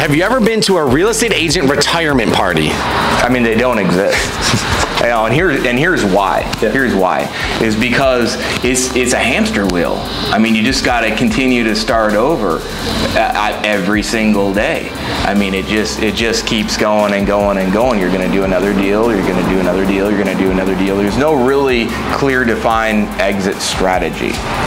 Have you ever been to a real estate agent retirement party? I mean, they don't exist. You know, and here's why. Yeah. Here's why. Is because it's a hamster wheel. I mean, you just got to continue to start over every single day. I mean, it just keeps going and going and going. You're going to do another deal. You're going to do another deal. You're going to do another deal. There's no really clear, defined exit strategy.